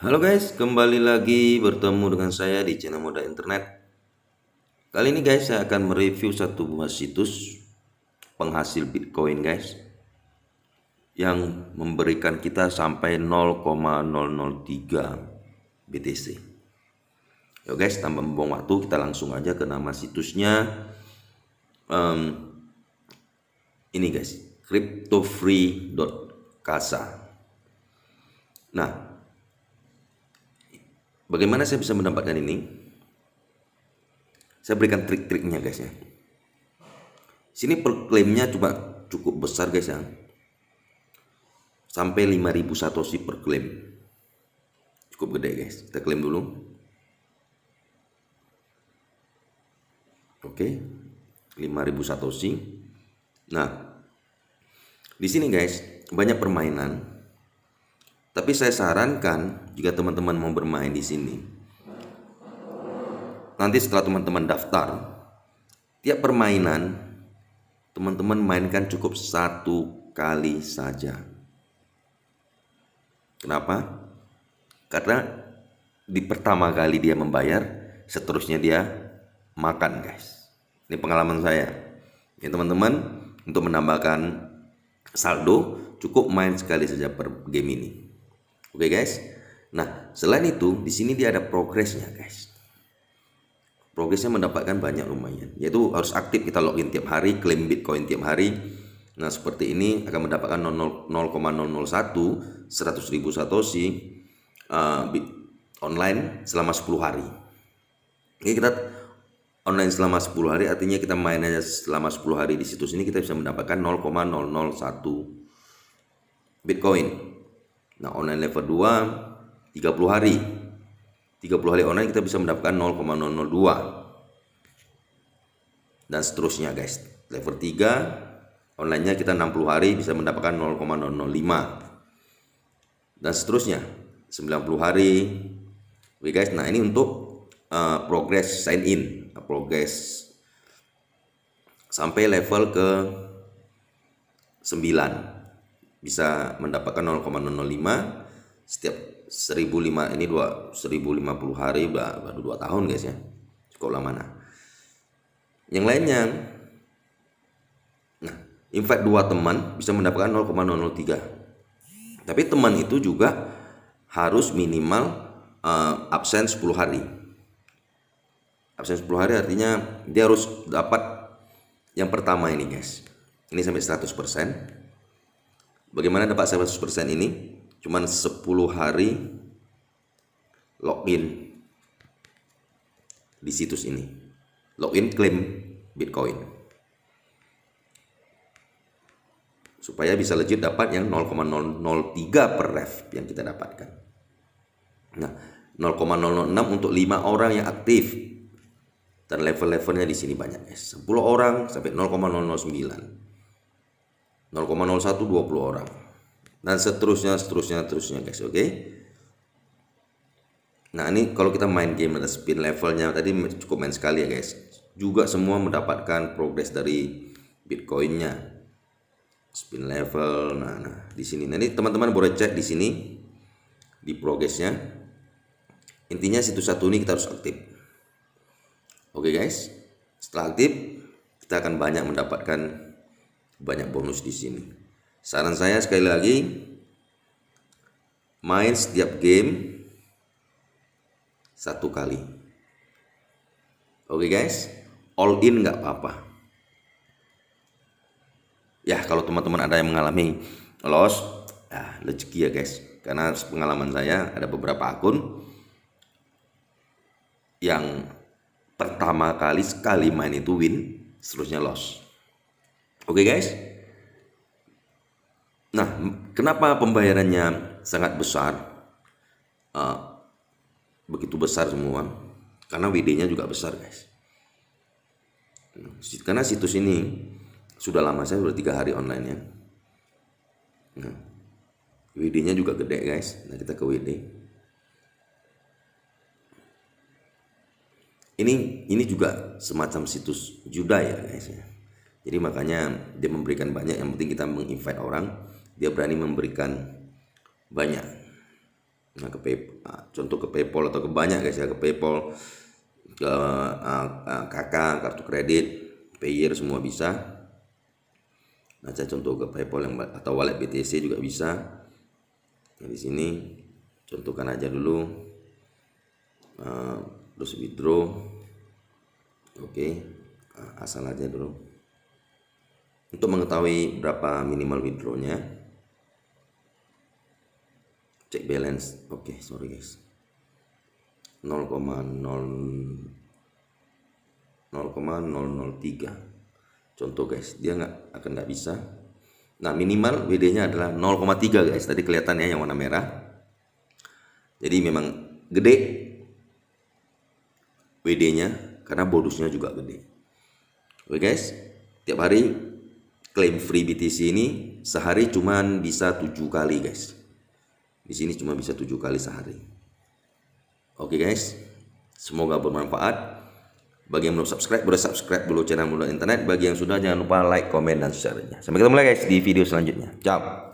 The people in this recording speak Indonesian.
Halo guys, kembali lagi bertemu dengan saya di channel Modal Internet. Kali ini guys, saya akan mereview satu buah situs penghasil Bitcoin guys, yang memberikan kita sampai 0,003 BTC. Yo guys, tanpa membuang waktu, kita langsung aja ke nama situsnya. Ini guys, cryptofree.casa. Nah, bagaimana saya bisa mendapatkan ini? Saya berikan trik-triknya guys ya. Sini perklaimnya cukup besar guys ya. Sampai 5000 satoshi perklaim. Cukup gede guys. Kita klaim dulu. Oke. 5000 satoshi. Nah, di sini guys banyak permainan. Tapi saya sarankan jika teman-teman mau bermain di sini, nanti setelah teman-teman daftar, tiap permainan teman-teman mainkan cukup 1 kali saja. Kenapa? Karena di pertama kali dia membayar, seterusnya dia makan guys. Ini pengalaman saya. Ya teman-teman, untuk menambahkan saldo cukup main sekali saja per game ini. Oke guys. Nah, selain itu di sini dia ada progresnya guys. Progresnya mendapatkan banyak lumayan. Yaitu harus aktif, kita login tiap hari, claim Bitcoin tiap hari. Nah, seperti ini akan mendapatkan 0,001 100.000 satoshi online selama 10 hari. Ini kita online selama 10 hari, artinya kita main aja selama 10 hari di situs ini, kita bisa mendapatkan 0,001 Bitcoin. Nah, online level 2 30 hari online kita bisa mendapatkan 0,002 dan seterusnya guys. Level 3 onlinenya kita 60 hari bisa mendapatkan 0,005 dan seterusnya 90 hari. Oke guys, nah ini untuk progress sign in, progress sampai level ke 9 bisa mendapatkan 0,005 setiap 1005 ini 1050 hari, baru 2 tahun guys ya, cukup lama. Nah, yang lainnya, nah invite 2 teman bisa mendapatkan 0,003, tapi teman itu juga harus minimal absen 10 hari. Absen 10 hari artinya dia harus dapat yang pertama ini guys, ini sampai 100%. Bagaimana dapat 100% ini? Cuman 10 hari login di situs ini. Login klaim Bitcoin. Supaya bisa legit dapat yang 0,003 per ref yang kita dapatkan. Nah, 0,006 untuk 5 orang yang aktif. Dan level-levelnya di sini banyak guys. 10 orang sampai 0,009. 0,01 20 orang dan seterusnya guys. Oke. Nah, ini kalau kita main game ada spin levelnya tadi cukup main sekali ya guys. Juga semua mendapatkan progres dari Bitcoinnya. Spin level. Nah di sini. Nah, ini teman-teman boleh cek di sini di progresnya. Intinya situs satu ini kita harus aktif. Oke guys. Setelah aktif kita akan banyak mendapatkan banyak bonus di sini. Saran saya sekali lagi, main setiap game 1 kali. Oke guys, all in nggak apa-apa. Ya kalau teman-teman ada yang mengalami loss, rezeki ya guys. Karena pengalaman saya ada beberapa akun yang pertama kali main itu win, seterusnya loss. Oke guys. Nah, kenapa pembayarannya sangat besar? Begitu besar semua. Karena WD-nya juga besar guys. Karena situs ini sudah lama, saya sudah 3 hari online ya. Nah, WD-nya juga gede guys. Nah, kita ke WD. Ini juga semacam situs juda ya guys ya. Jadi makanya dia memberikan banyak, yang penting kita menginvite orang, dia berani memberikan banyak. Nah, ke PayPal, contoh ke PayPal atau ke banyak guys ya, ke PayPal, ke KK, kartu kredit, Payer semua bisa. Nah, saya contoh ke PayPal yang atau wallet BTC juga bisa. Nah, di sini contohkan aja dulu, terus withdraw, oke, asal aja dulu. Untuk mengetahui berapa minimal withdrawnya, cek balance. Oke, sorry guys, 0,003. Contoh guys, dia nggak bisa. Nah, minimal WD nya adalah 0,3 guys, tadi kelihatan ya yang warna merah. Jadi memang gede WD nya karena bonusnya juga gede. Oke guys, tiap hari klaim free BTC ini sehari cuman bisa 7 kali guys. Di sini cuma bisa 7 kali sehari. Oke guys, semoga bermanfaat. Bagi yang belum subscribe, boleh subscribe dulu channel Modal Internet. Bagi yang sudah, jangan lupa like, komen, dan share-nya. Sampai ketemu lagi guys di video selanjutnya. Ciao.